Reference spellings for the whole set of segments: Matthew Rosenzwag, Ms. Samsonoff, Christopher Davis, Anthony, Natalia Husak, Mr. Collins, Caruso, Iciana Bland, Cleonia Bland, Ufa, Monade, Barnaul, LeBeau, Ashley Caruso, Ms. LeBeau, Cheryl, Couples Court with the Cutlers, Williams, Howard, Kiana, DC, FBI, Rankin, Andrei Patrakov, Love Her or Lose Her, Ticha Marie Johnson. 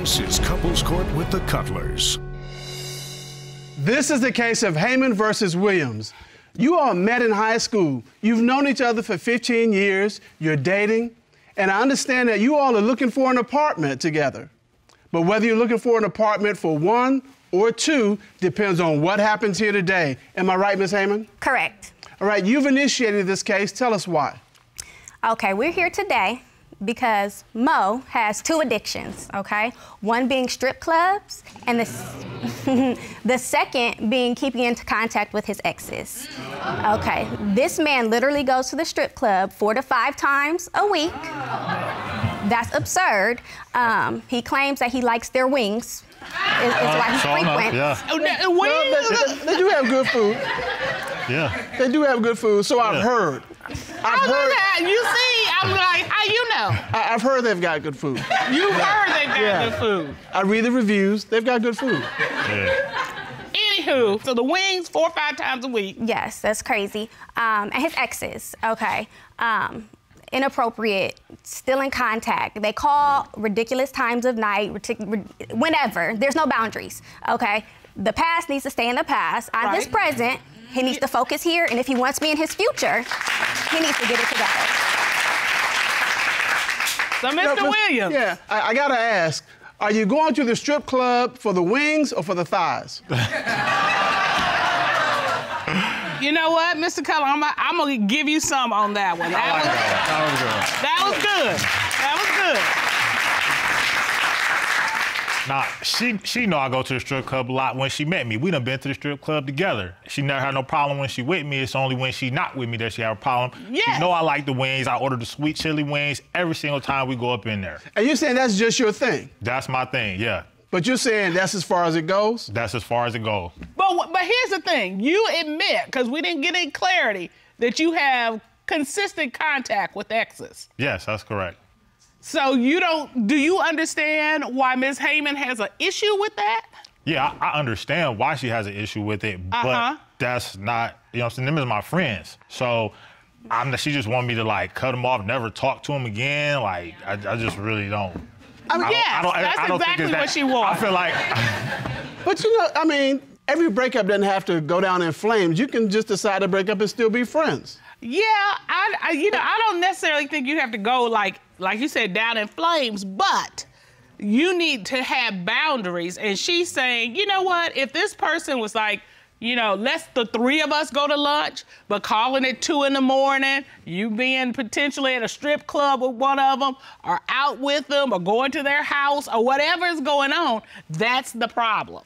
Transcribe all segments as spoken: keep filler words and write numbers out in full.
This is Couples Court with the Cutlers. This is the case of Heyman versus Williams. You all met in high school. You've known each other for fifteen years. You're dating. And I understand that you all are looking for an apartment together. But whether you're looking for an apartment for one or two depends on what happens here today. Am I right, Miz Heyman? Correct. All right, you've initiated this case. Tell us why. Okay, we're here today because Mo has two addictions, okay? One being strip clubs, and the, the second being keeping in contact with his exes. Okay, this man literally goes to the strip club four to five times a week. That's absurd. Um, he claims that he likes their wings. It's, it's uh, why he frequents. Yeah. Oh, no, well, they, they do have good food. Yeah. They do have good food, so yeah. I've heard. I've I heard that. You see, I'm like, I, you know. I, I've heard they've got good food. You've heard they've got yeah. good food. I read the reviews. They've got good food. Yeah. Anywho, so the wings four or five times a week. Yes, that's crazy. Um, and his exes, okay. Um, inappropriate, still in contact. They call ridiculous times of night, whenever. There's no boundaries, okay? The past needs to stay in the past. On right. this present, he needs to focus here, and if he wants me in his future, he needs to get it together. So, Mister No, Williams. Yeah, I, I gotta ask, are you going to the strip club for the wings or for the thighs? You know what, Mister Collins, I'm, I'm gonna give you some on that one. That, oh, was, that was good. That was good. Nah, she she know I go to the strip club a lot when she met me. We done been to the strip club together. She never had no problem when she with me. It's only when she not with me that she have a problem. Yes. She know I like the wings. I order the sweet chili wings every single time we go up in there. And you saying that's just your thing? That's my thing, yeah. But you're saying that's as far as it goes? That's as far as it goes. But but here's the thing. You admit, because we didn't get any clarity, that you have consistent contact with exes. Yes, that's correct. So you don't... Do you understand why Miz Heyman has an issue with that? Yeah, I, I understand why she has an issue with it, uh-huh. but that's not... You know what I'm saying? Them is my friends. So... I'm, she just wanted me to, like, cut them off, never talk to them again. Like, I, I just really don't... I mean, yeah, that's I don't exactly think what that, she wants. I feel like... But, you know, I mean, every breakup doesn't have to go down in flames. You can just decide to break up and still be friends. Yeah, I, I you know, I don't necessarily think you have to go, like, like you said, down in flames, but you need to have boundaries. And she's saying, you know what, if this person was like, you know, let's the three of us go to lunch, but calling it two in the morning, you being potentially at a strip club with one of them, or out with them, or going to their house, or whatever is going on, that's the problem.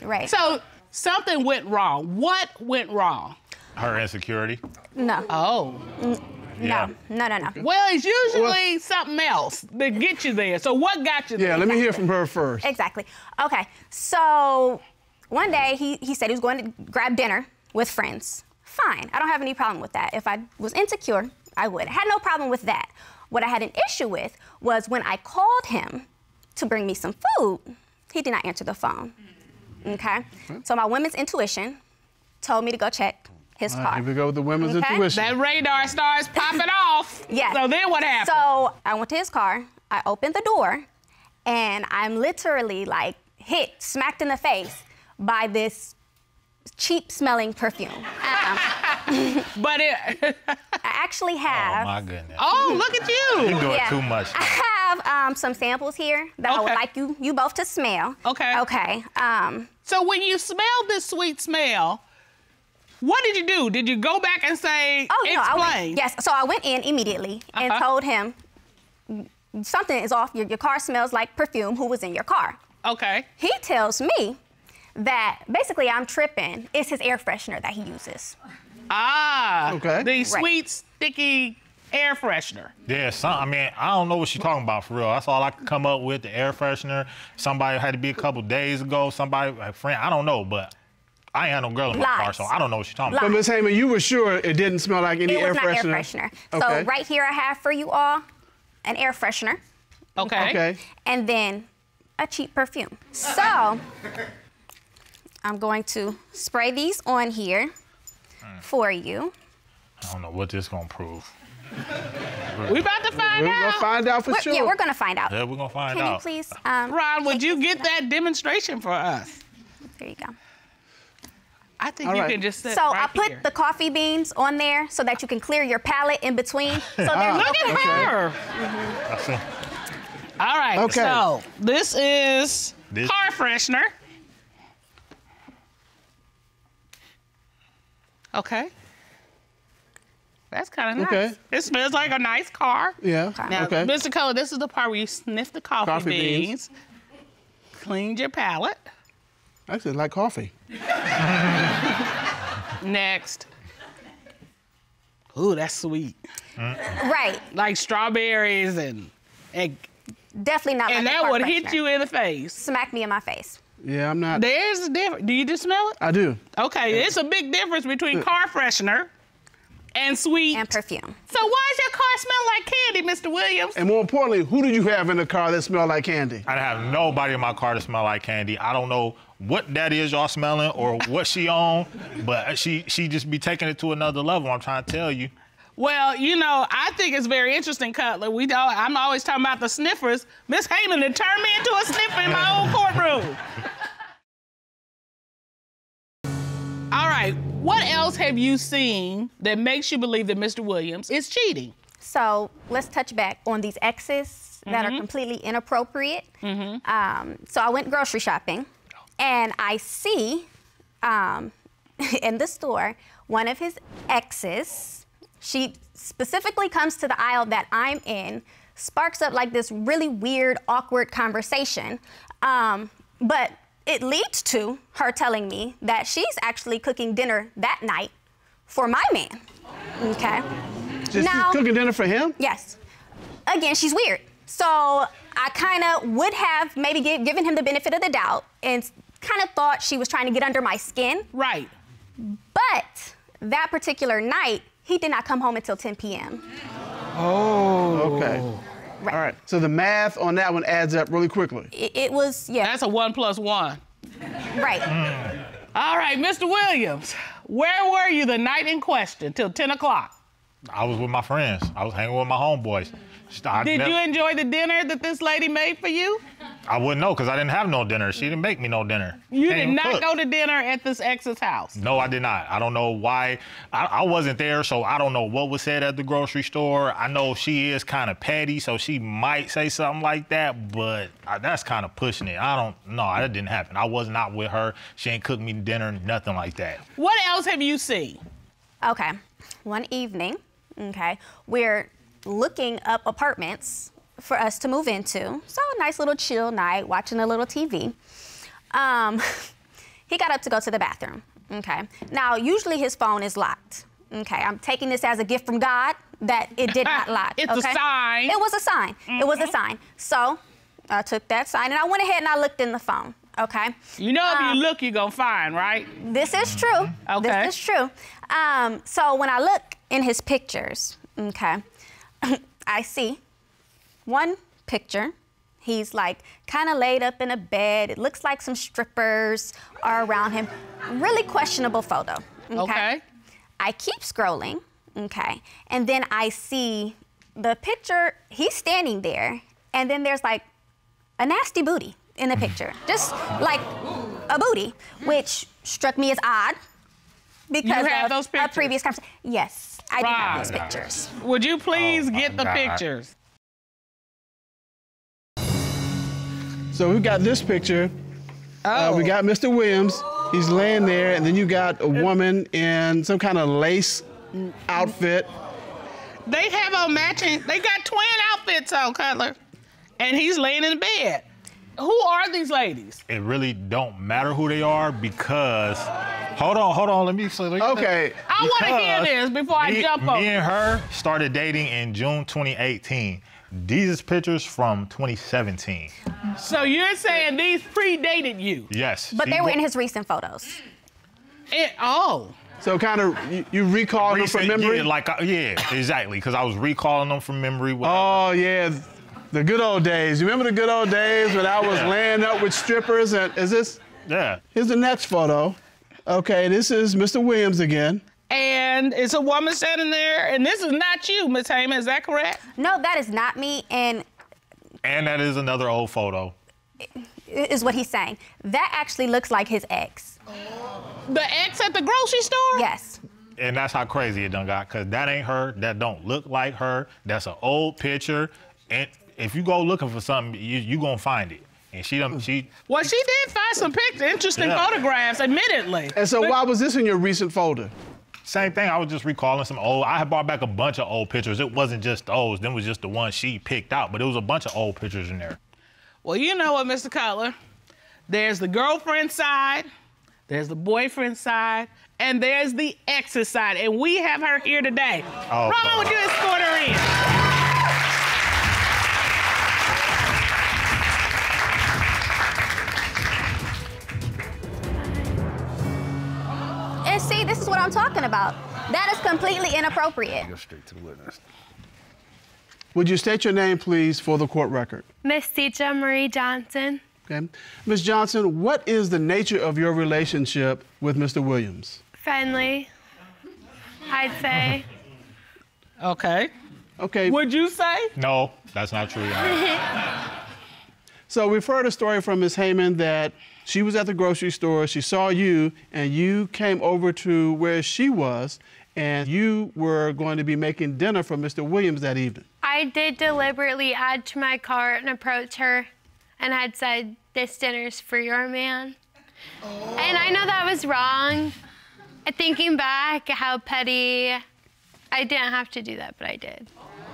Right. So something went wrong. What went wrong? Her insecurity. No. Oh. Mm, yeah. No, no, no, no. Well, it's usually well, something else that gets you there. So what got you yeah, there? Yeah, let me hear from her first. Exactly. Okay, so... One day, he, he said he was going to grab dinner with friends. Fine, I don't have any problem with that. If I was insecure, I would. I had no problem with that. What I had an issue with was when I called him to bring me some food, he did not answer the phone, okay? So my women's intuition told me to go check his car. All right, here we go with the women's okay? intuition. That radar starts popping off. Yes. So then what happened? So I went to his car, I opened the door, and I'm literally, like, hit, smacked in the face by this cheap-smelling perfume. Uh-uh. But it... I actually have... Oh, my goodness. Oh, look at you! You're doing yeah. too much. Now. I have um, some samples here that okay. I would like you, you both to smell. Okay. Okay. Um, so when you smelled this sweet smell, what did you do? Did you go back and say, oh, explain? No, I went, yes, so I went in immediately uh-huh. and told him, something is off, your, your car smells like perfume, who was in your car? Okay. He tells me that basically I'm tripping. It's his air freshener that he uses. Ah, okay. The right. sweet, sticky air freshener. Yeah, some, I mean, I don't know what she's talking about for real. That's all I could come up with, the air freshener. Somebody had to be a couple days ago, somebody, a friend, I don't know, but I ain't had no girl in my Lies. car, so I don't know what she's talking Lies. about. But Miz Heyman, you were sure it didn't smell like any air freshener? It was not air freshener. Okay. So right here I have for you all an air freshener. Okay. Okay. And then a cheap perfume. So... I'm going to spray these on here mm. for you. I don't know what this is going to prove. We about to find we're out. We're going to find out for we're, sure. Yeah, we're going to find out. Yeah, we're going to find Can out. Can you please... Um, Ron, would you get that demonstration for us? There you go. I think All you right. can just sit So right I put here. the coffee beans on there so that you can clear your palate in between. So there's ah, look at her. Mm-hmm. All right. Okay. So this is this. car freshener. Okay. That's kind of nice. Okay. It smells like a nice car. Yeah. Now, okay. Mister Cole, this is the part where you sniff the coffee, coffee beans, beans, cleaned your palate. I actually like coffee. Next. Ooh, that's sweet. Mm-mm. Right. Like strawberries and and definitely not. And like that would pressure. hit you in the face. Smack me in my face. Yeah, I'm not. There's a difference. Do you just smell it? I do. Okay, yeah. It's a big difference between car freshener and sweet and perfume. So why is your car smell like candy, Mister Williams? And more importantly, who did you have in the car that smelled like candy? I have nobody in my car that smelled like candy. I don't know what that is y'all smelling or what she on, but she she just be taking it to another level. I'm trying to tell you. Well, you know, I think it's very interesting, Cutler. We don't, I'm always talking about the sniffers. Miss Heyman had turned me into a sniffer in my own courtroom. All right, what else have you seen that makes you believe that Mister Williams is cheating? So let's touch back on these exes that mm-hmm. are completely inappropriate. Mm-hmm. um, so I went grocery shopping. And I see um, in the store one of his exes. She specifically comes to the aisle that I'm in, sparks up like this really weird, awkward conversation. Um, but it leads to her telling me that she's actually cooking dinner that night for my man. Okay. She's now, cooking dinner for him? Yes. Again, she's weird. So I kind of would have maybe give, given him the benefit of the doubt and kind of thought she was trying to get under my skin. Right. But that particular night, he did not come home until ten p m Oh. Okay. Right. All right. So the math on that one adds up really quickly. It, it was, yeah. That's a one plus one. Right. Mm. All right, Mister Williams, where were you the night in question till ten o'clock? I was with my friends. I was hanging with my homeboys. I Did never... you enjoy the dinner that this lady made for you? I wouldn't know, because I didn't have no dinner. She didn't make me no dinner. You did not cook. go to dinner at this ex's house? No, I did not. I don't know why. I, I wasn't there, so I don't know what was said at the grocery store. I know she is kind of petty, so she might say something like that, but I, that's kind of pushing it. I don't... No, that didn't happen. I was not with her. She ain't cooked me dinner, nothing like that. What else have you seen? Okay. One evening, okay, we're... looking up apartments for us to move into. So a nice little chill night, watching a little T V. Um, he got up to go to the bathroom, okay? Now, usually his phone is locked, okay? I'm taking this as a gift from God that it did not lock, It's okay? a sign. It was a sign, mm-hmm. it was a sign. So I took that sign and I went ahead and I looked in the phone, okay? You know if um, you look, you're gonna find, right? This is true, okay. This is true. Um, so when I look in his pictures, okay, I see one picture. He's like kind of laid up in a bed. It looks like some strippers are around him. Really questionable photo. Okay. okay. I keep scrolling. Okay. And then I see the picture. He's standing there. And then there's like a nasty booty in the picture. Just like a booty, which struck me as odd. Because you have those pictures? A previous conversation. Yes, I do have these pictures. Would you please oh get the God. pictures? So we got this picture. Oh. Uh, we got Mister Williams. He's laying there, and then you got a woman in some kind of lace outfit. They have on matching. They got twin outfits on, Cutler, and he's laying in bed. Who are these ladies? It really don't matter who they are because... Hold on, hold on, let me... Let me okay. I want to hear this before me, I jump me over. Me and her started dating in June twenty eighteen. These is pictures from twenty seventeen. So you're saying these predated you? Yes. But they were in his recent photos. It, oh. So kind of, you, you recall them from memory? Yeah, like, I, yeah exactly, because I was recalling them from memory. Whatever. Oh, yeah. The good old days. You remember the good old days when I was yeah. laying up with strippers? And is this? Yeah. Here's the next photo. Okay, this is Mister Williams again. and it's a woman standing there, and this is not you, Miss Heyman, is that correct? No, that is not me, and... And that is another old photo. Is what he's saying. That actually looks like his ex. The ex at the grocery store? Yes. And that's how crazy it done got, because that ain't her, that don't look like her, that's an old picture, and if you go looking for something, you, you gonna find it. And she done, she... Well, she did find some pictures, interesting yeah. photographs, admittedly. And so why was this in your recent folder? Same thing, I was just recalling some old... I had brought back a bunch of old pictures. It wasn't just those, them was just the ones she picked out, but it was a bunch of old pictures in there. Well, you know what, Mister Cutler? There's the girlfriend side, there's the boyfriend side, and there's the ex's side, and we have her here today. Oh, Roman, would you escort her in? And see, this is what I'm talking about. That is completely inappropriate. Go straight to the witness. Would you state your name, please, for the court record? Miss Ticha Marie Johnson. Okay. Miss Johnson, what is the nature of your relationship with Mister Williams? Friendly, I'd say. Okay. Okay. Would you say? No, that's not true. So we've heard a story from Miss Heyman that she was at the grocery store, she saw you, and you came over to where she was, and you were going to be making dinner for Mister Williams that evening. I did deliberately add to my cart and approach her, and I'd said, this dinner's for your man. Oh. And I know that was wrong. Thinking back, how petty. I didn't have to do that, but I did.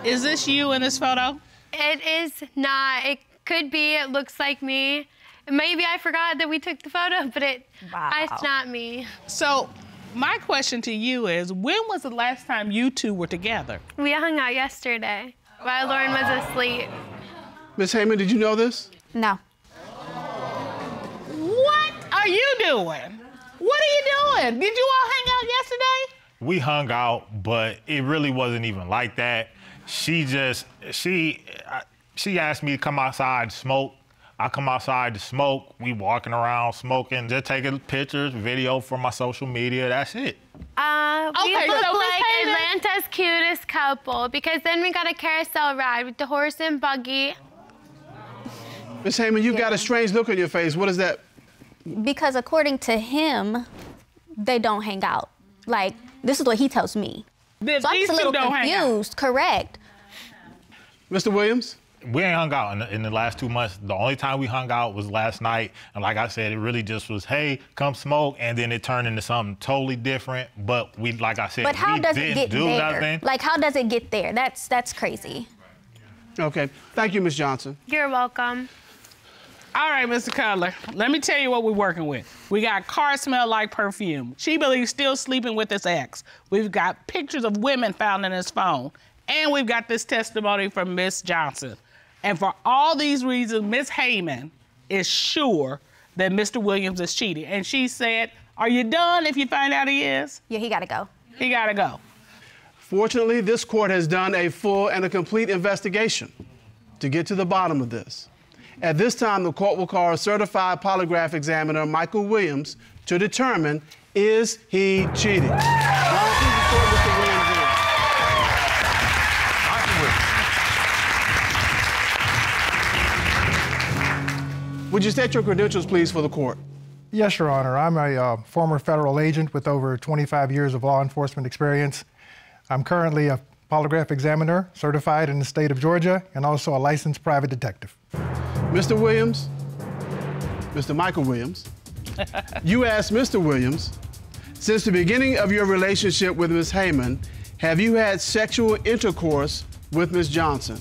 Is this you in this photo? It is not. It could be. It looks like me. Maybe I forgot that we took the photo, but it, wow. It's not me. So. My question to you is, when was the last time you two were together? We hung out yesterday while Lauren was asleep. Miss Heyman, did you know this? No. What are you doing? What are you doing? Did you all hang out yesterday? We hung out, but it really wasn't even like that. She just, she, she asked me to come outside and smoke. I come outside to smoke, we walking around smoking, just taking pictures, video for my social media, that's it. Uh, we okay, look so like Atlanta's cutest couple, because then we got a carousel ride with the horse and buggy. Miss Heyman, you yeah. got a strange look on your face, what is that? Because according to him, they don't hang out. Like, this is what he tells me. The, so I'm just a little confused, correct. Mister Williams? We ain't hung out in the, in the last two months. The only time we hung out was last night. And like I said, it really just was, hey, come smoke. And then it turned into something totally different. But we, like I said, but how we does didn't it get do there? nothing. Like, how does it get there? That's, that's crazy. OK. Thank you, Miss Johnson. You're welcome. All right, Mister Cutler, let me tell you what we're working with. We got car smell like perfume. She believes still sleeping with his ex. We've got pictures of women found in his phone. And we've got this testimony from Miss Johnson. And for all these reasons, Miss Heyman is sure that Mister Williams is cheating. And she said, are you done if you find out he is? Yeah, he gotta go. He gotta go. Fortunately, this court has done a full and a complete investigation to get to the bottom of this. At this time, the court will call a certified polygraph examiner, Michael Williams, to determine, is he cheating? Would you state your credentials, please, for the court? Yes, Your Honor. I'm a uh, former federal agent with over twenty-five years of law enforcement experience. I'm currently a polygraph examiner, certified in the state of Georgia, and also a licensed private detective. Mister Williams, Mister Michael Williams, you asked Mister Williams, since the beginning of your relationship with Miss Heyman, have you had sexual intercourse with Miss Johnson?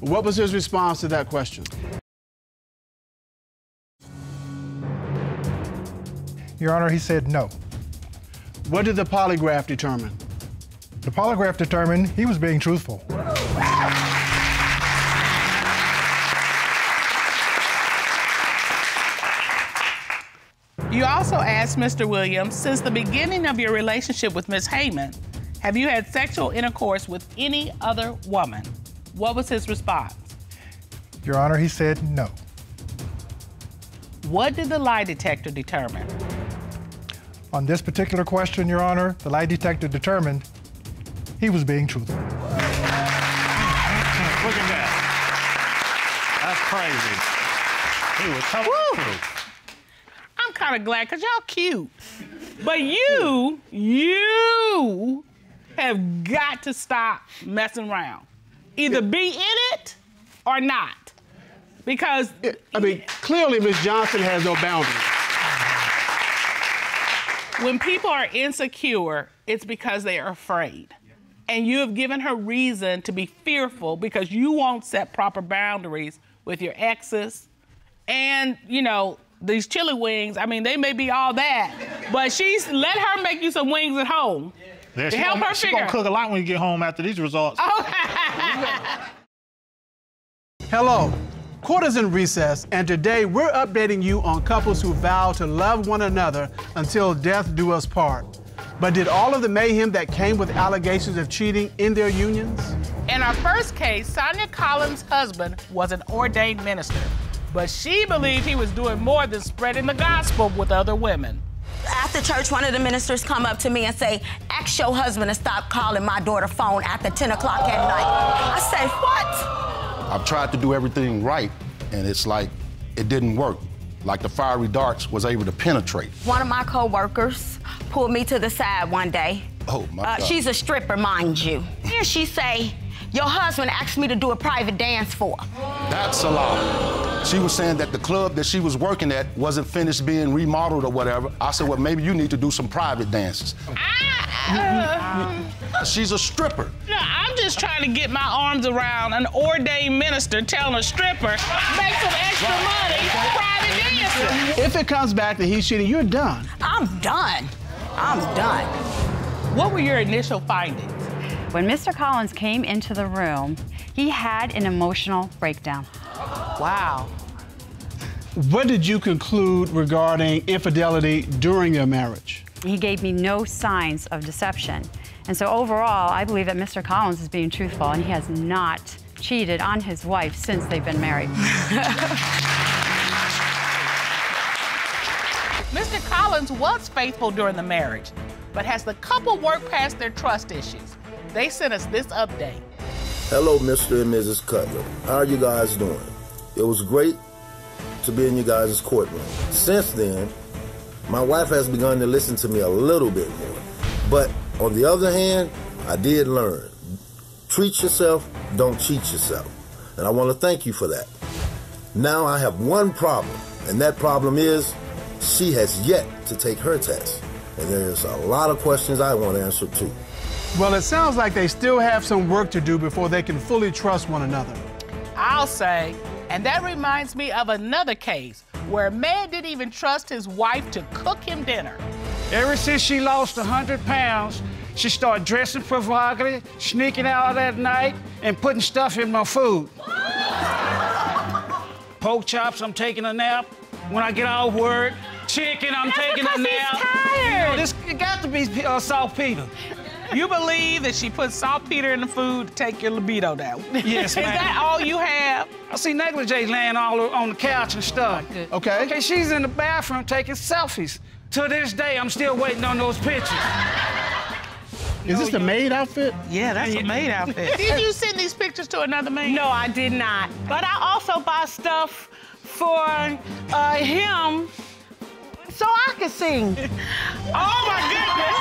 What was his response to that question? Your Honor, he said no. What did the polygraph determine? The polygraph determined he was being truthful. You also asked Mister Williams, since the beginning of your relationship with Miss Heyman, have you had sexual intercourse with any other woman? What was his response? Your Honor, he said no. What did the lie detector determine? On this particular question, Your Honor, the lie detector determined he was being truthful. Look at that. That's crazy. He was telling the truth. I'm kind of glad, because y'all cute. But you, you have got to stop messing around. Either be in it or not. Because... It, I mean, clearly Miz Johnson has no boundaries. When people are insecure, it's because they are afraid. And you have given her reason to be fearful because you won't set proper boundaries with your exes. And, you know, these chili wings, I mean, they may be all that. But she's... Let her make you some wings at home. Yeah, to help gonna, her she figure. She's gonna cook a lot when you get home after these results. Oh. Hello. Court is in recess, and today we're updating you on couples who vow to love one another until death do us part. But did all of the mayhem that came with allegations of cheating in their unions? In our first case, Sonia Collins' husband was an ordained minister, but she believed he was doing more than spreading the gospel with other women. After church, one of the ministers come up to me and say, ask your husband to stop calling my daughter phone after ten o'clock at night. I say, what? I've tried to do everything right, and it's like it didn't work. Like the fiery darts was able to penetrate. One of my co-workers pulled me to the side one day. Oh, my uh, God. She's a stripper, mind you. And she say, your husband asked me to do a private dance for. That's a lie. She was saying that the club that she was working at wasn't finished being remodeled or whatever. I said, well, maybe you need to do some private dances. I, uh... She's a stripper. No, I'm just trying to get my arms around an ordained minister telling a stripper, make some extra money, right. private dances. If it comes back that he's cheating, you're done. I'm done. I'm done. What were your initial findings? When Mister Collins came into the room, he had an emotional breakdown. Wow. What did you conclude regarding infidelity during their marriage? He gave me no signs of deception. And so overall, I believe that Mister Collins is being truthful, and he has not cheated on his wife since they've been married. Mister Collins was faithful during the marriage, but has the couple worked past their trust issues? They sent us this update. Hello, Mister and Missus Cutler. How are you guys doing? It was great to be in you guys' courtroom. Since then, my wife has begun to listen to me a little bit more. But on the other hand, I did learn. Treat yourself, don't cheat yourself. And I want to thank you for that. Now I have one problem, and that problem is she has yet to take her test. And there's a lot of questions I want to answer too. Well, it sounds like they still have some work to do before they can fully trust one another. I'll say, and that reminds me of another case where a man didn't even trust his wife to cook him dinner. Ever since she lost one hundred pounds, she started dressing provocatively, sneaking out at night, and putting stuff in my food. Pork chops, I'm taking a nap. When I get off work, chicken, I'm That's taking a nap. He's tired. You know, this it got to be uh, saltpeter. You believe that she put saltpeter in the food to take your libido down? Yes, ma'am. Is that all you have? I see negligee laying all on the couch and stuff. Oh, okay. Okay, she's in the bathroom taking selfies. To this day, I'm still waiting on those pictures. Is this the maid outfit? Yeah, that's a maid outfit. Did you send these pictures to another maid? No, I did not. But I also buy stuff for uh, him so I could sing. Oh, my goodness.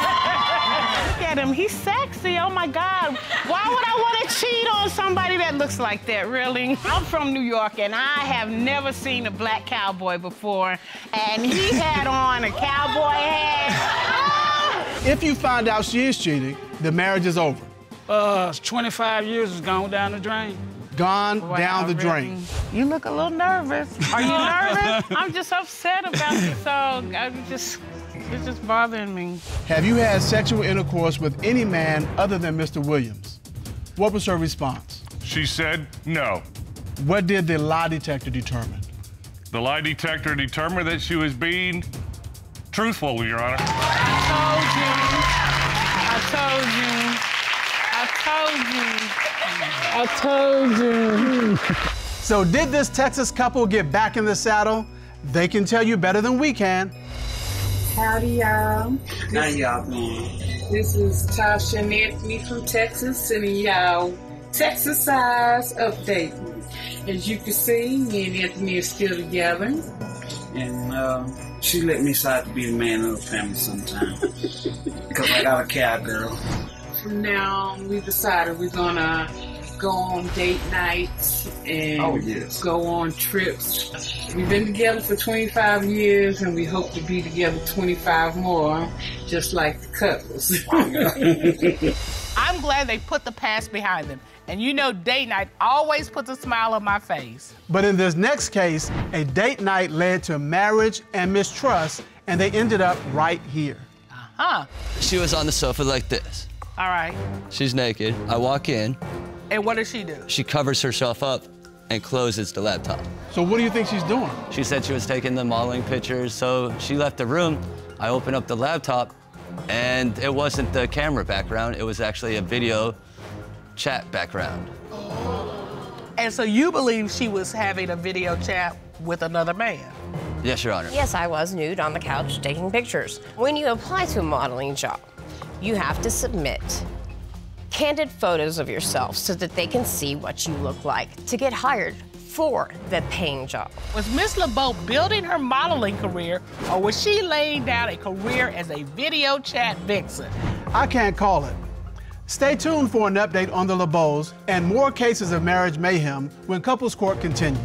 At him. He's sexy. Oh, my God. Why would I want to cheat on somebody that looks like that, really? I'm from New York, and I have never seen a black cowboy before, and he had on a cowboy hat. If you find out she is cheating, the marriage is over. Uh, twenty-five years has gone down the drain. Gone Boy, down the really... drain. You look a little nervous. Are you nervous? I'm just upset about this, so I'm just... It's just bothering me. Have you had sexual intercourse with any man other than Mister Williams? What was her response? She said no. What did the lie detector determine? The lie detector determined that she was being truthful, Your Honor. I told you. I told you. I told you. I told you. So did this Texas couple get back in the saddle? They can tell you better than we can. Howdy, y'all. Howdy, y'all doing? This is Tasha and Anthony from Texas, sending y'all Texas size update. As you can see, me and Anthony are still together. And uh, she let me decide to be the man of the family sometimes. Because I got a cowgirl. From now on, we decided we're going to go on date nights and oh, yes. go on trips. We've been together for twenty-five years and we hope to be together twenty-five more, just like the couples. I'm glad they put the past behind them. And you know, date night always puts a smile on my face. But in this next case, a date night led to marriage and mistrust, and they ended up right here. Uh-huh. She was on the sofa like this. All right. She's naked. I walk in. And what does she do? She covers herself up and closes the laptop. So what do you think she's doing? She said she was taking the modeling pictures, so she left the room. I opened up the laptop, and it wasn't the camera background. It was actually a video chat background. And so you believe she was having a video chat with another man? Yes, Your Honor. Yes, I was nude on the couch taking pictures. When you apply to a modeling job, you have to submit candid photos of yourself so that they can see what you look like to get hired for the paying job. Was Miz LeBeau building her modeling career, or was she laying down a career as a video chat vixen? I can't call it. Stay tuned for an update on the LeBeaus and more cases of marriage mayhem when Couples Court continues.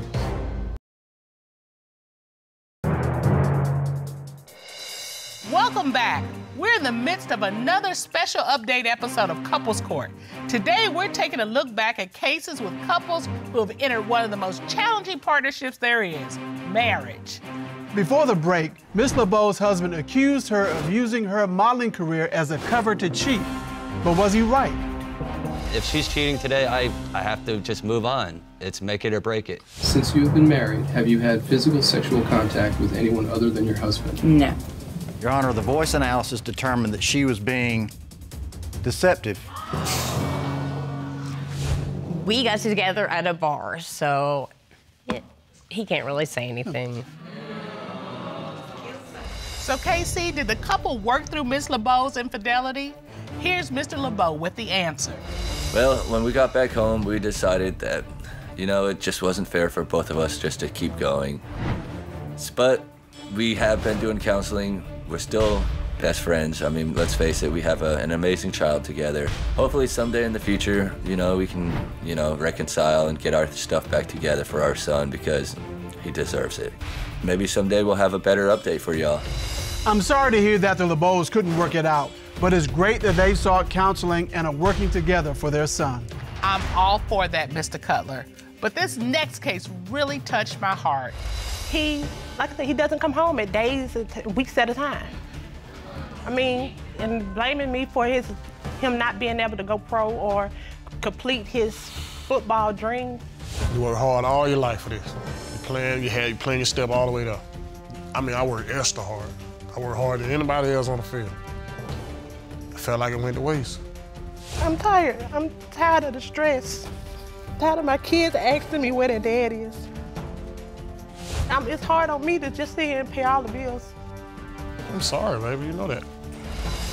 Welcome back. We're in the midst of another special update episode of Couples Court. Today, we're taking a look back at cases with couples who have entered one of the most challenging partnerships there is, marriage. Before the break, Miz LeBeau's husband accused her of using her modeling career as a cover to cheat. But was he right? If she's cheating today, I, I have to just move on. It's make it or break it. Since you've been married, have you had physical sexual contact with anyone other than your husband? No. Your Honor, the voice analysis determined that she was being deceptive. We got together at a bar, so it, he can't really say anything. So, Casey, did the couple work through Miz LeBeau's infidelity? Here's Mister LeBeau with the answer. Well, when we got back home, we decided that, you know, it just wasn't fair for both of us just to keep going. But we have been doing counseling. We're still best friends. I mean, let's face it, we have a, an amazing child together. Hopefully someday in the future, you know, we can, you know, reconcile and get our stuff back together for our son because he deserves it. Maybe someday we'll have a better update for y'all. I'm sorry to hear that the LeBeaus couldn't work it out, but it's great that they sought counseling and are working together for their son. I'm all for that, Mister Cutler. But this next case really touched my heart. He, like I said, he doesn't come home at days, weeks at a time. I mean, and blaming me for his, him not being able to go pro or complete his football dream. You worked hard all your life for this. You playing, you had, you playing your step all the way up. I mean, I worked extra hard. I worked harder than anybody else on the field. I felt like it went to waste. I'm tired. I'm tired of the stress. Tired of my kids asking me where their dad is. I'm, it's hard on me to just sit here and pay all the bills. I'm sorry, baby, you know that.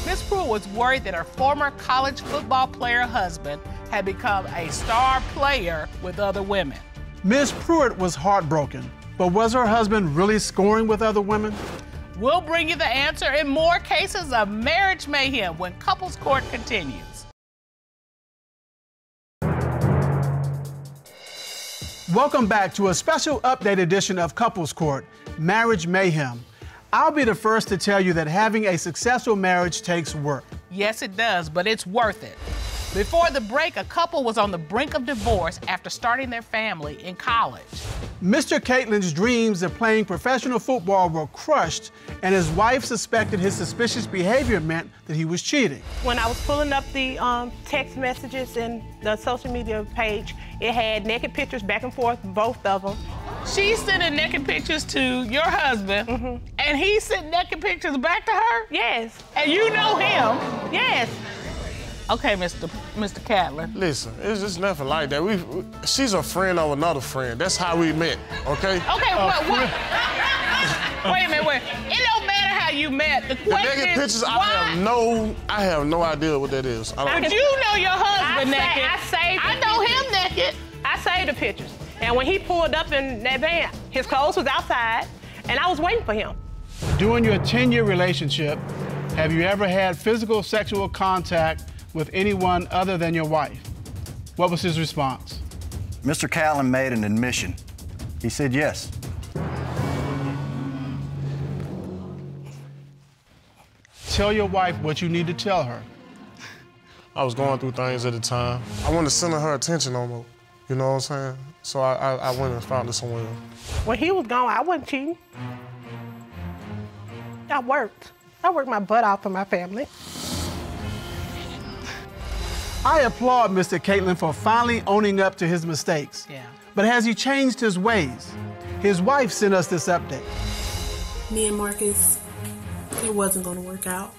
Miz Pruitt was worried that her former college football player husband had become a star player with other women. Miz Pruitt was heartbroken, but was her husband really scoring with other women? We'll bring you the answer in more cases of marriage mayhem when Couples Court continues. Welcome back to a special update edition of Couples Court, Marriage Mayhem. I'll be the first to tell you that having a successful marriage takes work. Yes, it does, but it's worth it. Before the break, a couple was on the brink of divorce after starting their family in college. Mister Caitlin's dreams of playing professional football were crushed, and his wife suspected his suspicious behavior meant that he was cheating. When I was pulling up the um, text messages and the social media page, it had naked pictures back and forth, both of them. She's sending naked pictures to your husband, mm-hmm. and he sent naked pictures back to her? Yes. And you know him? Yes. Okay, Mister Mister Catlin. Listen, it's just nothing like that. We, we, she's a friend of another friend. That's how we met, okay? Okay, uh, what? what? Wait a minute, wait. It don't matter how you met. The question the naked pictures, why? I have no, I have no idea what that is. I don't. But you know your husband I naked. I say, I know pictures. him naked. I saved the pictures. And when he pulled up in that van, his clothes was outside, and I was waiting for him. During your ten-year relationship, have you ever had physical sexual contact with anyone other than your wife? What was his response? Mister Caitlin made an admission. He said yes. Tell your wife what you need to tell her. I was going through things at the time. I wanted to center her attention almost. You know what I'm saying? So I, I, I went and found her somewhere. When he was gone, I wasn't cheating. I worked. I worked my butt off for my family. I applaud Mister Caitlin for finally owning up to his mistakes. Yeah. But has he changed his ways? His wife sent us this update. Me and Marcus, it wasn't gonna work out.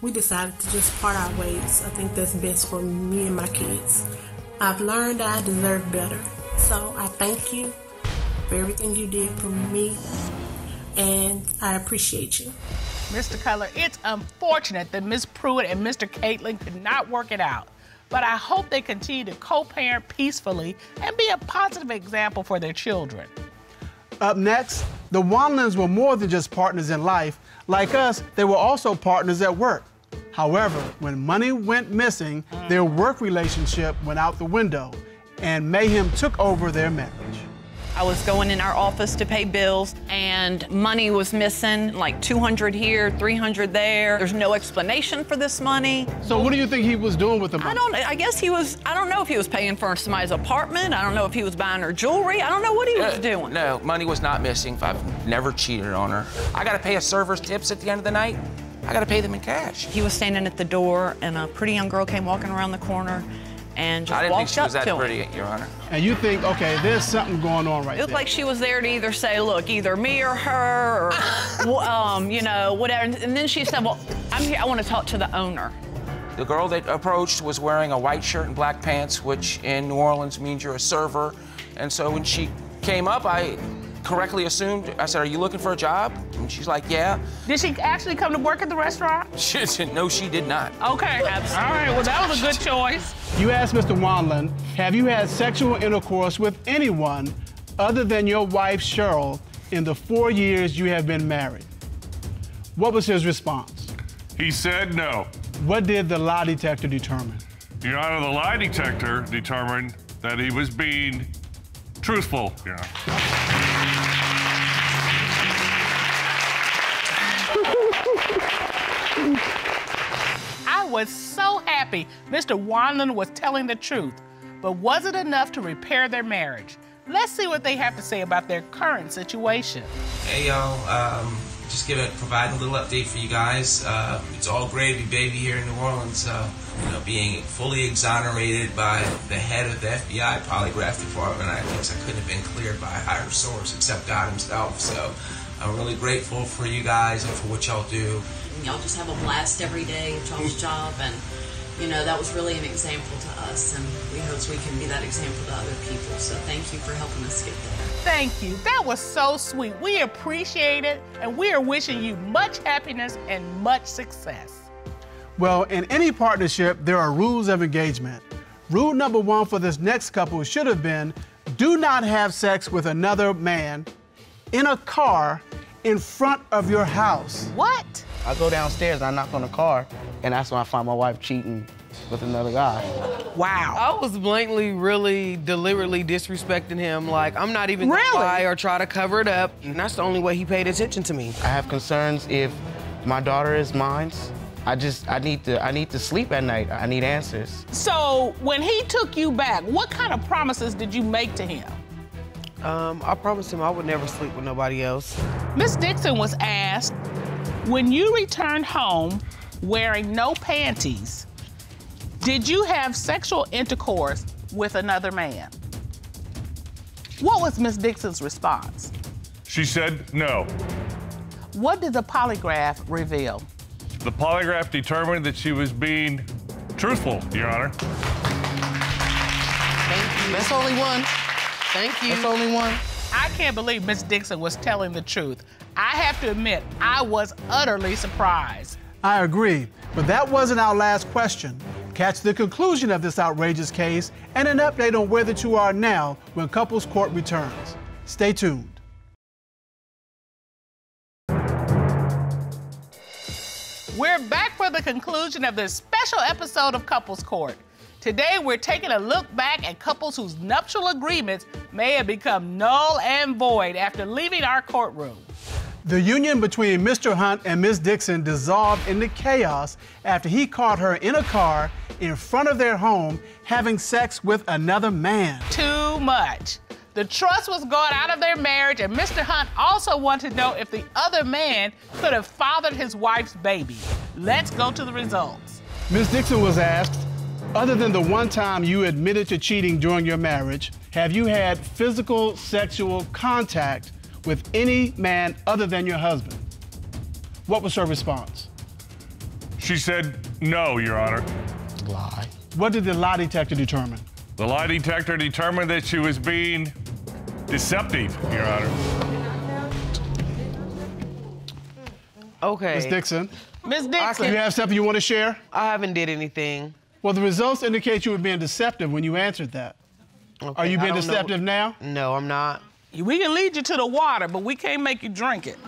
We decided to just part our ways. I think that's best for me and my kids. I've learned I deserve better. So I thank you for everything you did for me, and I appreciate you. Mister Cutler, it's unfortunate that Miss Pruitt and Mister Caitlin could not work it out, but I hope they continue to co-parent peacefully and be a positive example for their children. Up next, the Wandlins were more than just partners in life. Like us, they were also partners at work. However, when money went missing, mm. their work relationship went out the window, and mayhem took over their marriage. I was going in our office to pay bills, and money was missing, like two hundred here, three hundred there. There's no explanation for this money. So what do you think he was doing with the money? I don't, I guess he was, I don't know if he was paying for somebody's apartment. I don't know if he was buying her jewelry. I don't know what he was uh, doing. No, money was not missing. I've never cheated on her. I gotta pay a server's tips at the end of the night. I gotta pay them in cash. He was standing at the door, and a pretty young girl came walking around the corner, and just I didn't think she was that pretty, Your Honor. And you think, okay, there's something going on right there. It was like she was there to either say, look, either me or her, or, um, you know, whatever. And then she said, well, I'm here, I want to talk to the owner. The girl that approached was wearing a white shirt and black pants, which in New Orleans means you're a server. And so when she came up, I correctly assumed, I said, are you looking for a job? And she's like, yeah. Did she actually come to work at the restaurant? She said, no, she did not. Okay, absolutely. All right, well, that was a good choice. You asked Mister Wandlin, have you had sexual intercourse with anyone other than your wife, Cheryl, in the four years you have been married? What was his response? He said no. What did the lie detector determine? Your Honor, the lie detector determined that he was being truthful. Yeah. I was so happy Mister Wandlin was telling the truth, but was it enough to repair their marriage? Let's see what they have to say about their current situation. Hey, y'all, um, just give it, provide a little update for you guys. Uh, it's all gravy, baby, here in New Orleans. Uh, you know, being fully exonerated by the head of the F B I polygraph department, I guess I couldn't have been cleared by a higher source except God himself, so I'm really grateful for you guys and for what y'all do. Y'all just have a blast every day at y'all's job, and you know that was really an example to us, and we hope we can be that example to other people. So thank you for helping us get there. Thank you. That was so sweet. We appreciate it, and we are wishing you much happiness and much success. Well, in any partnership, there are rules of engagement. Rule number one for this next couple should have been: do not have sex with another man in a car in front of your house. What? I go downstairs, I knock on the car, and that's when I find my wife cheating with another guy. Wow. I was blatantly, really, deliberately disrespecting him. Like, I'm not even really? gonna lie or try to cover it up. And that's the only way he paid attention to me. I have concerns if my daughter is mine. I just, I need to, I need to sleep at night. I need answers. So, when he took you back, what kind of promises did you make to him? Um, I promised him I would never sleep with nobody else. Miss Dixon was asked, when you returned home wearing no panties, did you have sexual intercourse with another man? What was Miss Dixon's response? She said no. What did the polygraph reveal? The polygraph determined that she was being truthful, Your Honor. Thank you. That's only one. Thank you. That's only one. I can't believe Miss Dixon was telling the truth. I have to admit, I was utterly surprised. I agree, but that wasn't our last question. Catch the conclusion of this outrageous case and an update on where the two are now when Couples Court returns. Stay tuned. We're back for the conclusion of this special episode of Couples Court. Today, we're taking a look back at couples whose nuptial agreements may have become null and void after leaving our courtroom. The union between Mister Hunt and Miss Dixon dissolved into chaos after he caught her in a car in front of their home having sex with another man. Too much. The trust was gone out of their marriage, and Mister Hunt also wanted to know if the other man could have fathered his wife's baby. Let's go to the results. Miss Dixon was asked, other than the one time you admitted to cheating during your marriage, have you had physical sexual contact with any man other than your husband? What was her response? She said, no, Your Honor. Lie. What did the lie detector determine? The lie detector determined that she was being deceptive, Your Honor. Okay. Miz Dixon. Miz Dixon. Do you have something you want to share? I haven't did anything. Well, the results indicate you were being deceptive when you answered that. Okay, are you being deceptive know. now? No, I'm not. We can lead you to the water, but we can't make you drink it.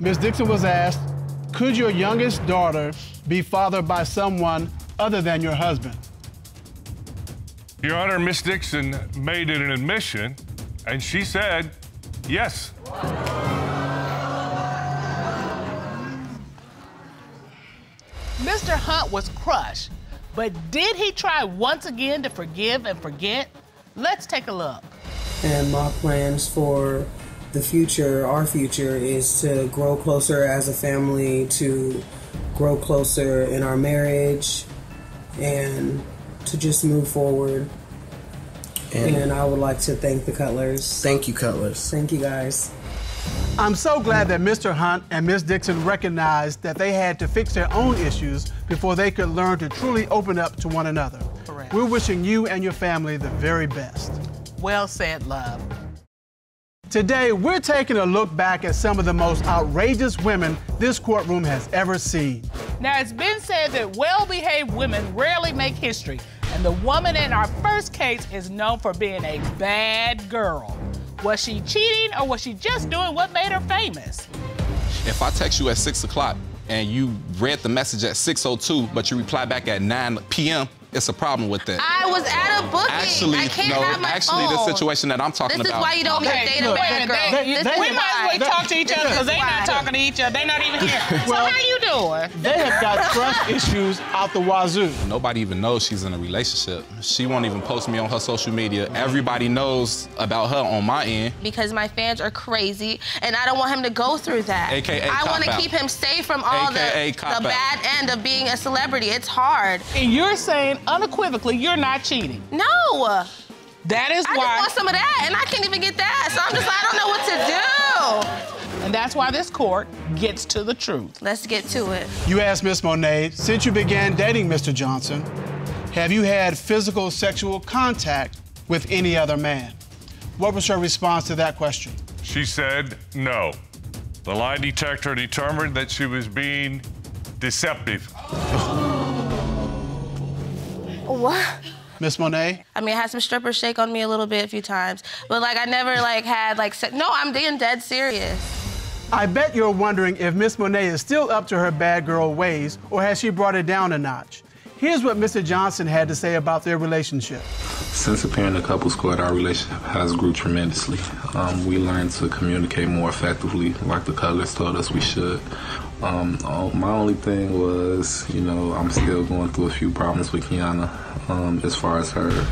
Miz Dixon was asked, could your youngest daughter be fathered by someone other than your husband? Your Honor, Miss Dixon made an admission, and she said, yes. Mister Hunt was crushed, but did he try once again to forgive and forget? Let's take a look. And my plans for the future, our future, is to grow closer as a family, to grow closer in our marriage, and to just move forward. And, and I would like to thank the Cutlers. Thank you, Cutlers. Thank you, guys. I'm so glad that Mister Hunt and Miss Dixon recognized that they had to fix their own issues before they could learn to truly open up to one another. Correct. We're wishing you and your family the very best. Well said, love. Today, we're taking a look back at some of the most outrageous women this courtroom has ever seen. Now, it's been said that well-behaved women rarely make history, and the woman in our first case is known for being a bad girl. Was she cheating, or was she just doing what made her famous? If I text you at six o'clock and you read the message at six oh two, but you reply back at nine p m, it's a problem with that. I was at a booking. Actually, I can't no, have my actually, phone. The situation that I'm talking this about. This is why you don't okay, get dated back, girl. They, they, they we might as well talk to each other because they're not talking to each other. They're not even here. Well, so how you doing? They have got trust issues out the wazoo. Nobody even knows she's in a relationship. She won't even post me on her social media. Everybody knows about her on my end. Because my fans are crazy, and I don't want him to go through that. A K A I want to keep him safe from all the, the bad end of being a celebrity. It's hard. And you're saying unequivocally, you're not cheating. No. That is I why. I just want some of that, and I can't even get that. So I'm just like, I don't know what to do. And that's why this court gets to the truth. Let's get to it. You asked Miss Monade, since you began dating Mister Johnson, have you had physical sexual contact with any other man? What was her response to that question? She said no. The lie detector determined that she was being deceptive. What? Miss Monet? I mean, I had some strippers shake on me a little bit a few times, but like I never like had like se no, I'm being dead serious. I bet you're wondering if Miss Monet is still up to her bad girl ways or has she brought it down a notch. Here's what Mister Johnson had to say about their relationship. Since appearing in Couples Court, our relationship has grew tremendously. Um, we learned to communicate more effectively, like the Cutlers told us we should. Um, oh, my only thing was, you know, I'm still going through a few problems with Kiana um, as far as her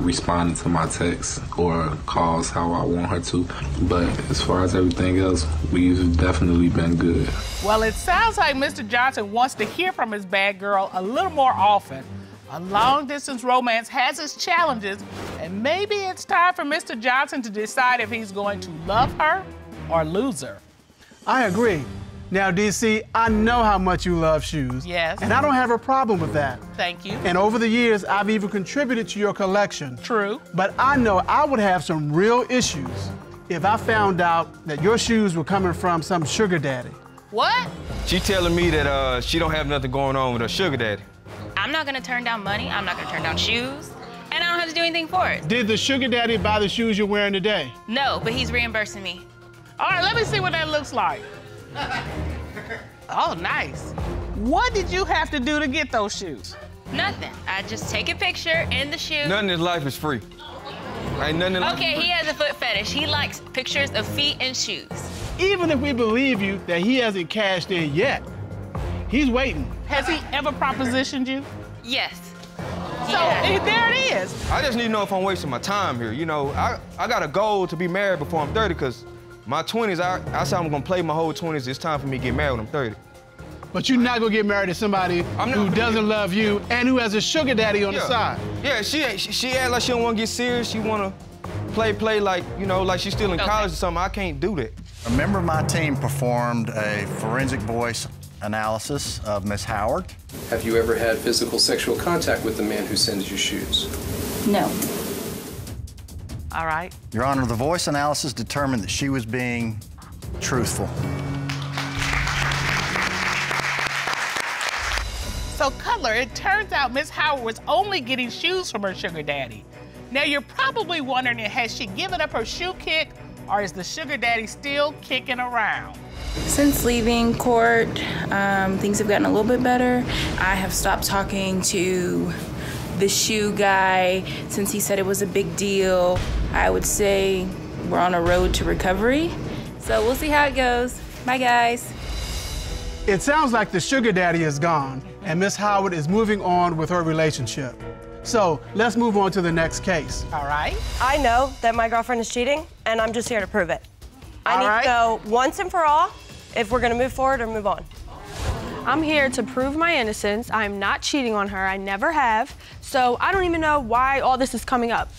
responding to my texts or calls how I want her to. But as far as everything else, we've definitely been good. Well, it sounds like Mister Johnson wants to hear from his bad girl a little more often. A long-distance romance has its challenges, and maybe it's time for Mister Johnson to decide if he's going to love her or lose her. I agree. Now, D C, I know how much you love shoes. Yes. And I don't have a problem with that. Thank you. And over the years, I've even contributed to your collection. True. But I know I would have some real issues if I found out that your shoes were coming from some sugar daddy. What? She telling me that uh, she don't have nothing going on with her sugar daddy. I'm not gonna turn down money, I'm not gonna turn down shoes, and I don't have to do anything for it. Did the sugar daddy buy the shoes you're wearing today? No, but he's reimbursing me. All right, let me see what that looks like. Oh, nice. What did you have to do to get those shoes? Nothing. I just take a picture in the shoe. Nothing in life is free. Ain't nothing in life is free. Okay, he has a foot fetish. He likes pictures of feet and shoes. Even if we believe you that he hasn't cashed in yet, he's waiting. Has he ever propositioned you? Yes. So yeah. There it is. I just need to know if I'm wasting my time here. You know, I, I got a goal to be married before I'm thirty, because my twenties, I, I said I'm gonna play my whole twenties. It's time for me to get married when I'm thirty. But you're not gonna get married to somebody who doesn't love you and who has a sugar daddy on yeah. the side. Yeah, she she, she act like she don't wanna get serious. She wanna play, play like, you know, like she's still in okay. college or something. I can't do that. A member of my team performed a forensic voice analysis of Miss Howard. Have you ever had physical sexual contact with the man who sends you shoes? No. All right. Your Honor, the voice analysis determined that she was being truthful. So, Cutler, it turns out Miss Howard was only getting shoes from her sugar daddy. Now, you're probably wondering, has she given up her shoe kick, or is the sugar daddy still kicking around? Since leaving court, um, things have gotten a little bit better. I have stopped talking to the shoe guy since he said it was a big deal. I would say we're on a road to recovery. So we'll see how it goes. Bye, guys. It sounds like the sugar daddy is gone and Miss Howard is moving on with her relationship. So let's move on to the next case. All right. I know that my girlfriend is cheating and I'm just here to prove it. I all need right. to know once and for all if we're gonna move forward or move on. I'm here to prove my innocence. I'm not cheating on her, I never have. So I don't even know why all this is coming up.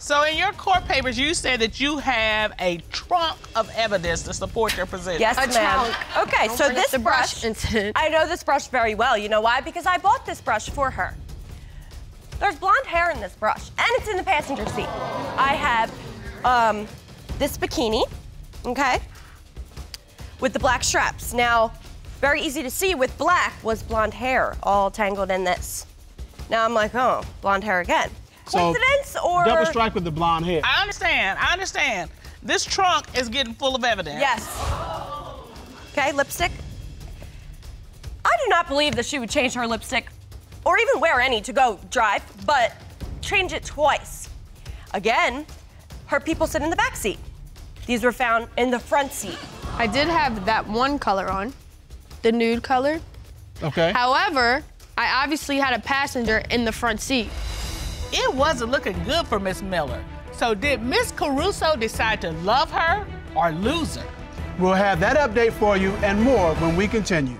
So in your court papers, you said that you have a trunk of evidence to support your position. Yes, ma'am. Okay, don't so this brush, brush incident. I know this brush very well. You know why? Because I bought this brush for her. There's blonde hair in this brush, and it's in the passenger seat. I have um, this bikini, okay, with the black straps. Now, very easy to see with black was blonde hair all tangled in this. Now I'm like, oh, blonde hair again. Coincidence so, or? Double strike with the blonde hair. I understand, I understand. This trunk is getting full of evidence. Yes. Okay, lipstick. I do not believe that she would change her lipstick or even wear any to go drive, but change it twice. Again, her people sit in the back seat. These were found in the front seat. I did have that one color on. The nude color. Okay. However, I obviously had a passenger in the front seat. It wasn't looking good for Miss Miller. So did Miss Caruso decide to love her or lose her? We'll have that update for you and more when we continue.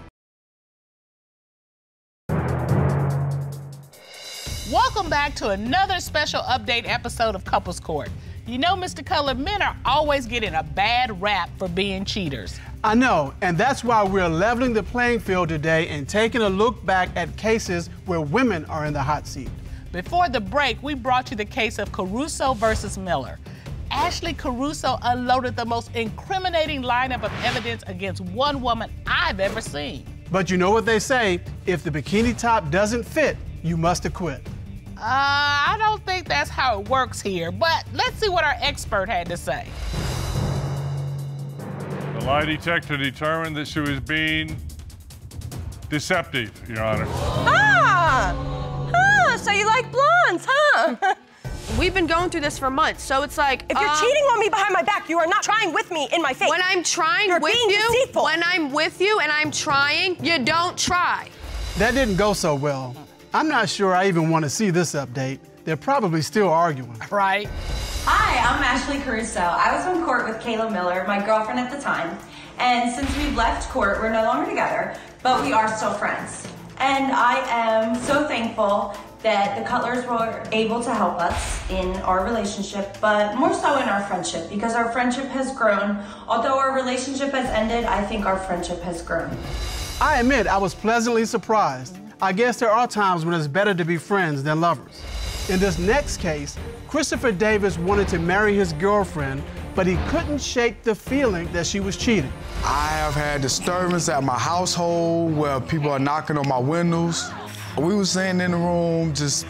Welcome back to another special update episode of Couples Court. You know, Mister Cutler, men are always getting a bad rap for being cheaters. I know, and that's why we're leveling the playing field today and taking a look back at cases where women are in the hot seat. Before the break, we brought you the case of Caruso versus Miller. Ashley Caruso unloaded the most incriminating lineup of evidence against one woman I've ever seen. But you know what they say, if the bikini top doesn't fit, you must acquit. Uh, I don't think that's how it works here, but let's see what our expert had to say. The lie detector determined that she was being deceptive, Your Honor. Ah! Ah, so you like blondes, huh? We've been going through this for months, so it's like... If you're um, cheating on me behind my back, you are not trying with me in my face. When I'm trying you're with being you, deceitful. When I'm with you and I'm trying, you don't try. That didn't go so well. I'm not sure I even want to see this update. They're probably still arguing. Right. Hi, I'm Ashley Caruso. I was in court with Kayla Miller, my girlfriend at the time. And since we've left court, we're no longer together, but we are still friends. And I am so thankful that the Cutlers were able to help us in our relationship, but more so in our friendship, because our friendship has grown. Although our relationship has ended, I think our friendship has grown. I admit I was pleasantly surprised. I guess there are times when it's better to be friends than lovers. In this next case, Christopher Davis wanted to marry his girlfriend, but he couldn't shake the feeling that she was cheating. I have had disturbance at my household where people are knocking on my windows. We were sitting in the room, just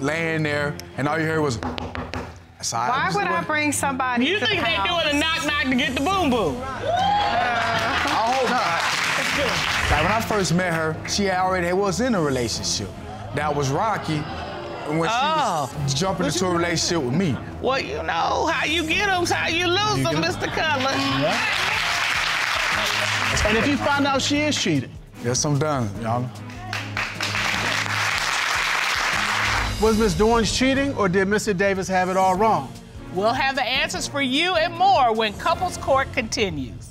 laying there, and all you heard was... Why would I bring somebody to the house? You think they doing a knock-knock to get the boom-boom? I hope not. Like, when I first met her, she already was in a relationship that was rocky, when oh. she was jumping into a relationship with me. Well, you know, how you get them's how you lose them, Mister Collins. Yeah. And if you find out she is cheating? Yes, I'm done, y'all. Was Miz Dorns cheating, or did Mister Davis have it all wrong? We'll have the answers for you and more when Couples Court continues.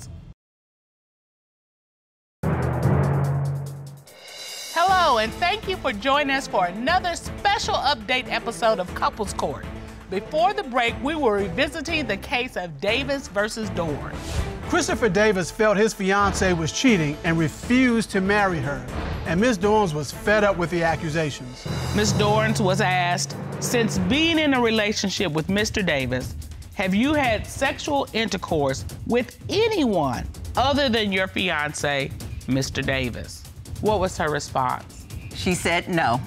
Hello, and thank you for joining us for another special update episode of Couples Court. Before the break, we were revisiting the case of Davis versus Dorn. Christopher Davis felt his fiancée was cheating and refused to marry her, and Miz Dorns was fed up with the accusations. Miz Dorns was asked, since being in a relationship with Mister Davis, have you had sexual intercourse with anyone other than your fiancé, Mister Davis? What was her response? She said no.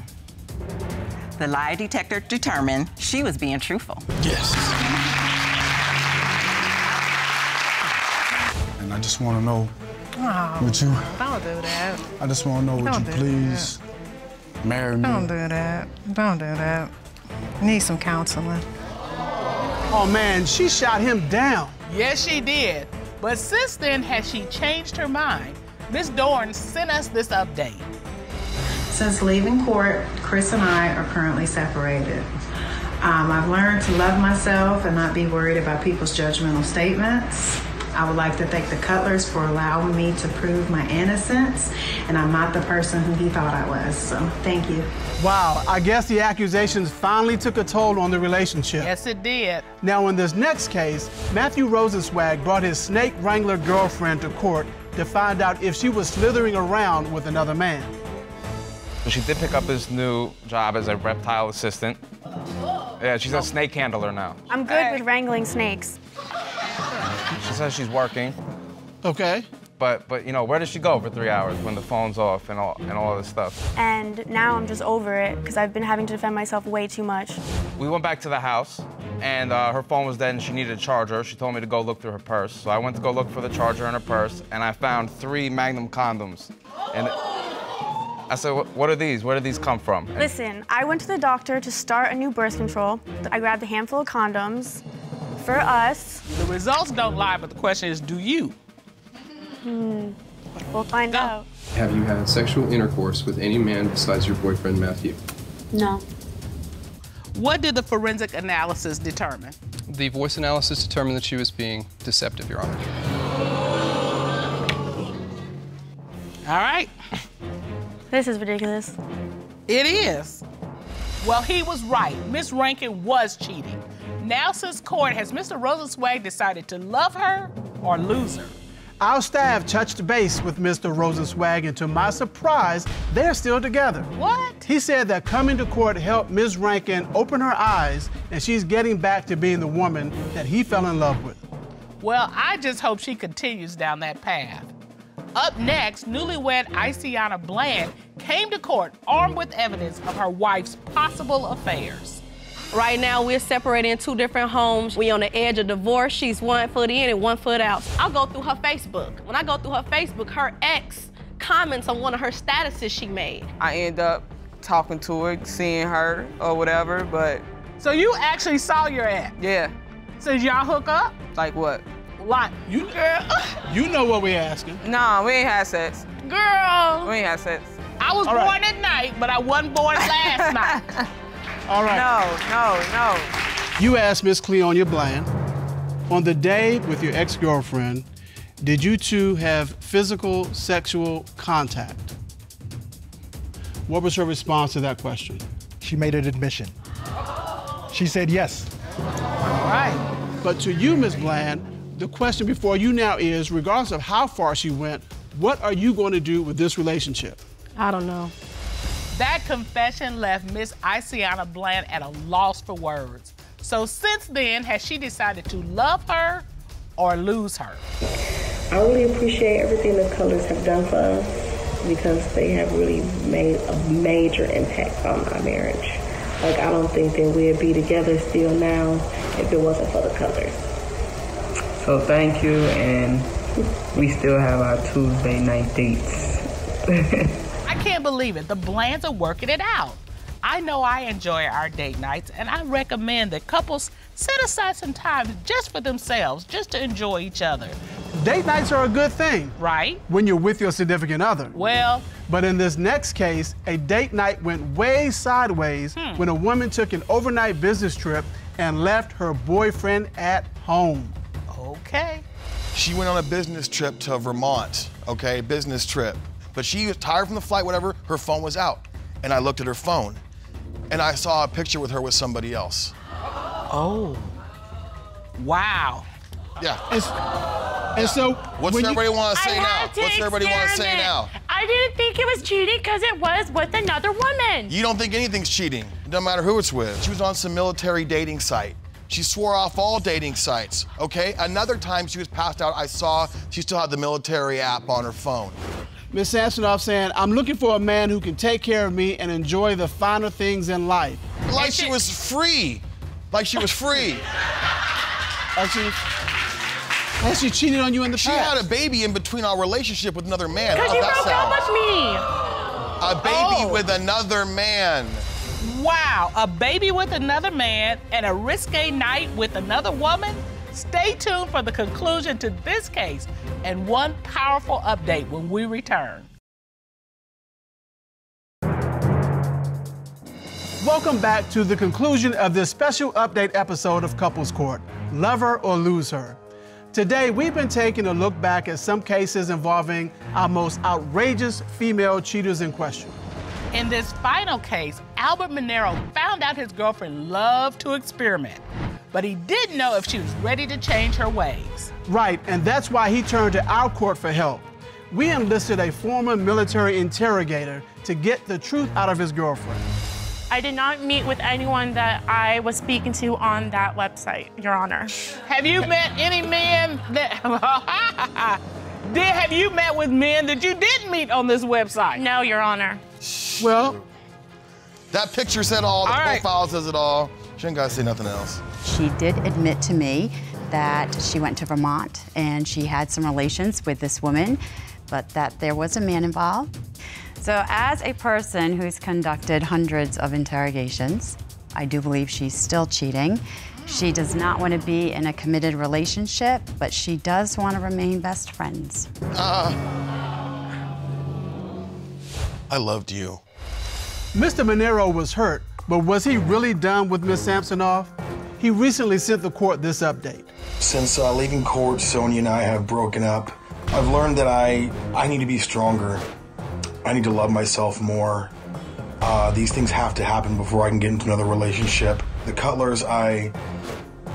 The lie detector determined she was being truthful. Yes. I just want to know, oh, would you... Don't do that. I just want to know, would don't you please that. marry me? Don't do that. Don't do that. Need some counseling. Oh, man, she shot him down. Yes, she did. But since then, has she changed her mind? Miz Dorn sent us this update. Since leaving court, Chris and I are currently separated. Um, I've learned to love myself and not be worried about people's judgmental statements. I would like to thank the Cutlers for allowing me to prove my innocence, and I'm not the person who he thought I was, so thank you. Wow, I guess the accusations finally took a toll on the relationship. Yes, it did. Now, in this next case, Matthew Rosenzwag brought his snake wrangler girlfriend to court to find out if she was slithering around with another man. She did pick up this new job as a reptile assistant. Yeah, she's a snake handler now. I'm good hey. with wrangling snakes. She says she's working. Okay. But, but you know, where does she go for three hours when the phone's off and all, and all this stuff? And now I'm just over it, because I've been having to defend myself way too much. We went back to the house, and uh, her phone was dead, and she needed a charger. She told me to go look through her purse. So I went to go look for the charger in her purse, and I found three Magnum condoms. And I said, what are these? Where did these come from? And listen, I went to the doctor to start a new birth control. I grabbed a handful of condoms. For us. The results don't lie, but the question is, do you? Hmm. We'll find no. out. Have you had sexual intercourse with any man besides your boyfriend, Matthew? No. What did the forensic analysis determine? The voice analysis determined that she was being deceptive, Your Honor. All right. This is ridiculous. It is. Well, he was right. Miss Rankin was cheating. Now, since court, has Mister Rosenzwag decided to love her or lose her? Our staff touched base with Mister Rosenzwag, and to my surprise, they're still together. What? He said that coming to court helped Miz Rankin open her eyes, and she's getting back to being the woman that he fell in love with. Well, I just hope she continues down that path. Up next, newlywed Iciana Bland came to court armed with evidence of her wife's possible affairs. Right now, we're separated in two different homes. We on the edge of divorce. She's one foot in and one foot out. I'll go through her Facebook. When I go through her Facebook, her ex comments on one of her statuses she made. I end up talking to her, seeing her or whatever, but... So you actually saw your ex? Yeah. So did y'all hook up? Like what? Like, you, girl. You know what we asking. Nah, we ain't had sex. Girl. We ain't had sex. I was All born right. at night, but I wasn't born last night. All right. No, no, no. You asked Miss Cleonia Bland, on the day with your ex-girlfriend, did you two have physical sexual contact? What was her response to that question? she made an admission. She said yes. All right. But to you, Miz Bland, the question before you now is, regardless of how far she went, what are you going to do with this relationship? I don't know. That confession left Miss Iciana Bland at a loss for words. So since then, has she decided to love her or lose her? I really appreciate everything the Cutlers have done for us because they have really made a major impact on my marriage. Like, I don't think that we'd be together still now if it wasn't for the Cutlers. So thank you, and we still have our Tuesday night dates. I can't believe it. The Blands are working it out. I know I enjoy our date nights, and I recommend that couples set aside some time just for themselves, just to enjoy each other. Date nights are a good thing. Right. When you're with your significant other. Well. But in this next case, a date night went way sideways hmm. when a woman took an overnight business trip and left her boyfriend at home. Okay. She went on a business trip to Vermont, okay, business trip. But she was tired from the flight, whatever, her phone was out. And I looked at her phone, and I saw a picture with her with somebody else. Oh. Wow. Yeah. It's, and so, what's everybody want to say now? What's everybody want to say now? I didn't think it was cheating because it was with another woman. You don't think anything's cheating. It doesn't matter who it's with. She was on some military dating site. She swore off all dating sites, okay? Another time she was passed out, I saw she still had the military app on her phone. Miz Samsonoff saying, I'm looking for a man who can take care of me and enjoy the finer things in life. Like she was free. Like she was free. Like she, like she cheated on you in the she past. She had a baby in between our relationship with another man. Because you broke up with me. A baby oh. with another man. Wow, a baby with another man and a risque night with another woman? Stay tuned for the conclusion to this case and one powerful update when we return. Welcome back to the conclusion of this special update episode of Couples Court, Lover or Lose Her. Today, we've been taking a look back at some cases involving our most outrageous female cheaters in question. In this final case, Albert Monero found out his girlfriend loved to experiment, but he didn't know if she was ready to change her ways. Right, and that's why he turned to our court for help. We enlisted a former military interrogator to get the truth out of his girlfriend. I did not meet with anyone that I was speaking to on that website, Your Honor. Have you met any men that... Did, have you met with men that you did meet on this website? No, Your Honor. Well, that picture said all, the all right. profile says it all. She ain't got to say nothing else. She did admit to me that she went to Vermont and she had some relations with this woman, but that there was a man involved. So as a person who's conducted hundreds of interrogations, I do believe she's still cheating. She does not want to be in a committed relationship, but she does want to remain best friends. Uh, I loved you. Mister Monero was hurt, but was he really done with Miz Samsonoff? He recently sent the court this update. Since uh, leaving court, Sonia and I have broken up. I've learned that I, I need to be stronger. I need to love myself more. Uh, these things have to happen before I can get into another relationship. The Cutlers, I,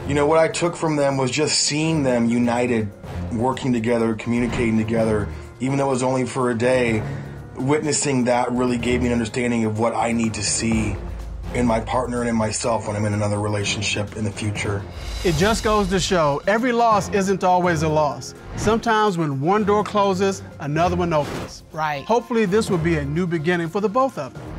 you know, what I took from them was just seeing them united, working together, communicating together, even though it was only for a day. Witnessing that really gave me an understanding of what I need to see in my partner and in myself when I'm in another relationship in the future. It just goes to show every loss isn't always a loss. Sometimes when one door closes, another one opens. Right. Hopefully this will be a new beginning for the both of them.